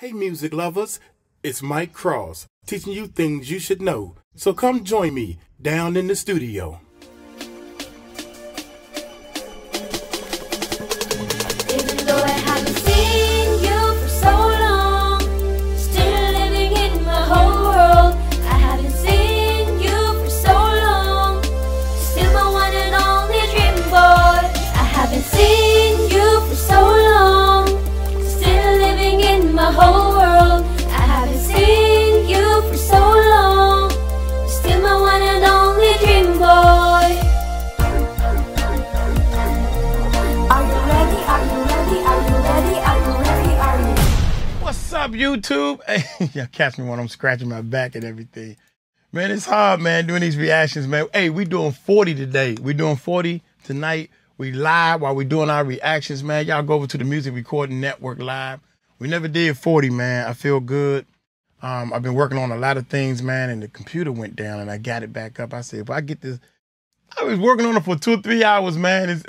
Hey music lovers, it's Mike Cross, teaching you things you should know. So come join me down in the studio. YouTube, hey, y'all catch me when I'm scratching my back and everything. Man, it's hard, man, doing these reactions, man. Hey, we doing 40 today. We doing 40 tonight. We live while we doing our reactions, man. Y'all go over to the Music Recording Network live. We never did 40, man. I feel good. I've been working on a lot of things, man, and the computer went down and I got it back up. I said, if I get this, I was working on it for 2 or 3 hours, man.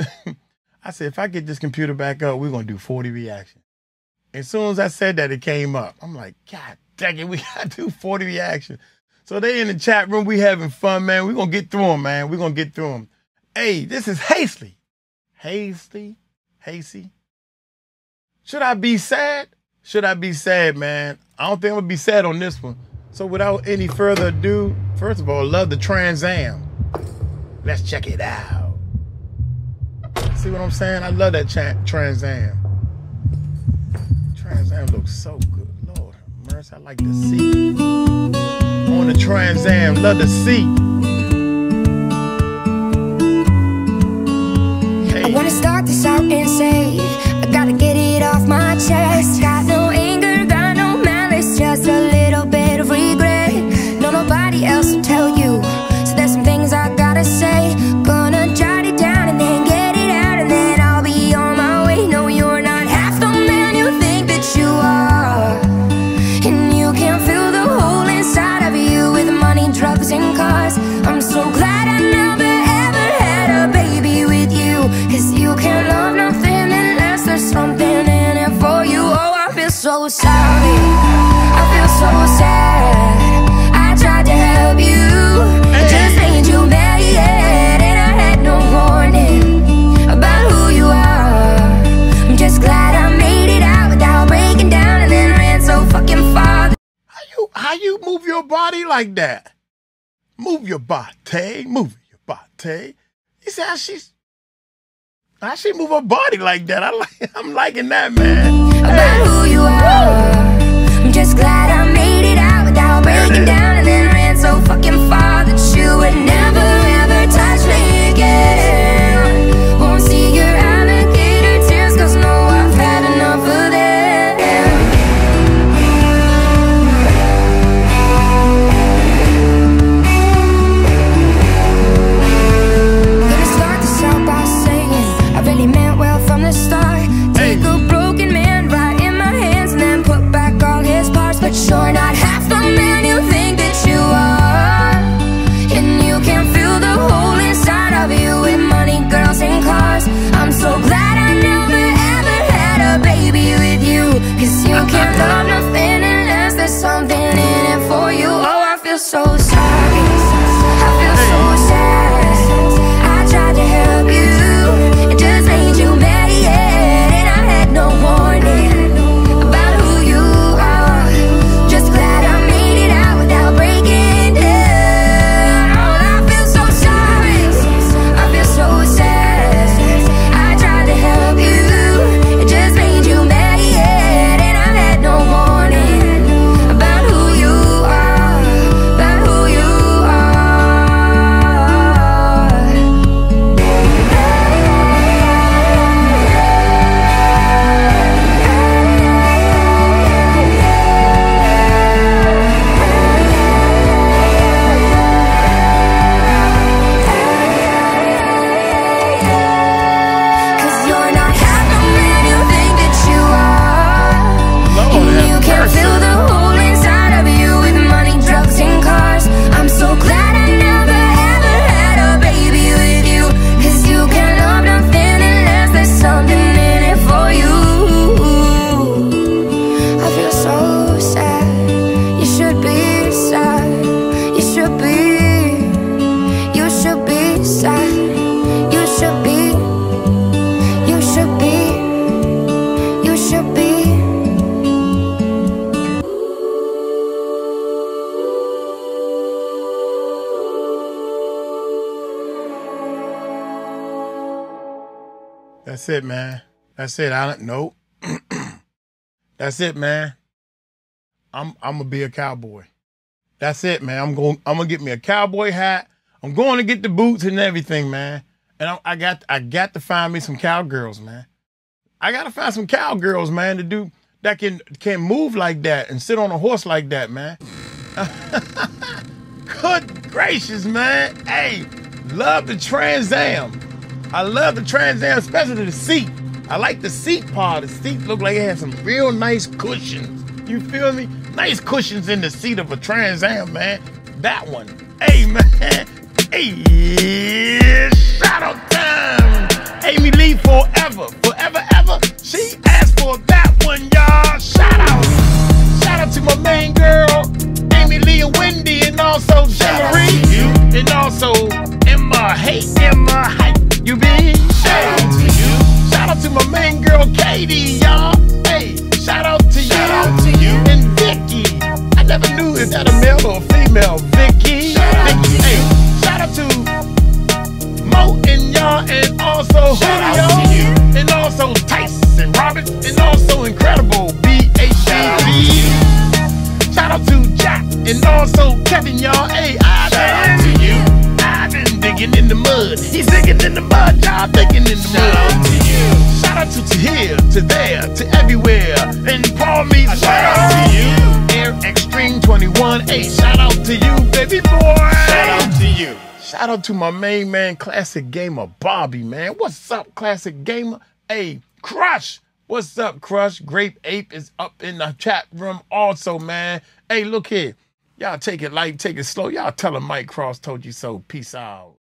I said, if I get this computer back up, we're going to do 40 reactions. As soon as I said that, it came up. I'm like, God dang it, we got to do 40 reactions. So they in the chat room. We having fun, man. We're going to get through them, man. We're going to get through them. Hey, this is Halsey. Halsey. Should I be sad? Should I be sad, man? I don't think I'm going to be sad on this one. So without any further ado, first of all, love the Trans Am. Let's check it out. See what I'm saying? I love that Trans Am. Trans Am looks so good, Lord have mercy. I like the seat on the Trans Am. Love the seat. Hey. I wanna start this out and say I gotta get it off my chest. Got no anger, got no malice, just a little bit of regret. No, nobody else will tell you. So there's some things I gotta say. Gonna jot it down and then get it out, and then I'll be on my way. No, you're not half the man you think you are, and you can fill the hole inside of you with money, drugs, and cars. I'm so glad I never ever had a baby with you, cause you can't love nothing unless there's something in it for you. Oh, I feel so sorry, I feel so sad. I tried to help you, hey. Just made you mad, and I had no warning about who you are. I'm just glad I made it out. Breaking down and then ran so fucking far. How you move your body like that? Move your body, move your body. You see how she move her body like that. I'm liking that, man. About who you are. I'm just glad I made it out without breaking down and then ran so fucking far that you would never ever touch me again. Won't see your alligator tears, cause no, I've had enough of that. You're not half the man you think that you are, and you can fill the hole inside of you with money, girls, and cars. I'm so glad I never ever had a baby with you, cause you can't love nothing unless there's something in it for you. Oh, I feel so sorry, I feel so sad. I tried to help you, it just made you mad, and I had no warning. That's it, man. That's it. I don't know. That's it, man. I'm gonna be a cowboy. That's it, man. I'm gonna get me a cowboy hat. I'm going to get the boots and everything, man. And I got to find me some cowgirls, man. I gotta find some cowgirls, man, to do that can move like that and sit on a horse like that, man. Good gracious, man. Hey, love the Trans Am. I love the Trans Am, especially the seat. I like the seat part. The seat looked like it had some real nice cushions. You feel me? Nice cushions in the seat of a Trans Am, man. That one. Hey, man. Hey, shout out time. Amy Lee forever. Forever, ever. She asked for that one, y'all. Shout out. Shout out to my main girl, Amy Lee and Wendy, and also Jean-Marie. And also Emma. Hey, Emma. Hey, you been? Shout out to you. Shout out to my main girl, Katie, y'all. Hey, shout out to you. Shout out to you. And Vicky. I never knew if that a male or a female. Vicky. Shout out to you. Hey, shout out to Mo and y'all, and also Julio. And also Tyson Roberts. And also Incredible BHB. Shout out to Jack. And also Kevin, y'all. Hey, I shout out to you. Digging in the mud, he's digging in the mud, y'all digging in the mud. Shout out to you. Shout out to here, to there, to everywhere, and call me. Shout out to you. Air Extreme 21, hey, shout out to you, baby boy. Shout out to you. Shout out to my main man, Classic Gamer Bobby, man. What's up, Classic Gamer? Hey, Crush. What's up, Crush? Grape Ape is up in the chat room also, man. Hey, look here. Y'all take it light, take it slow. Y'all tell him Mike Cross told you so. Peace out.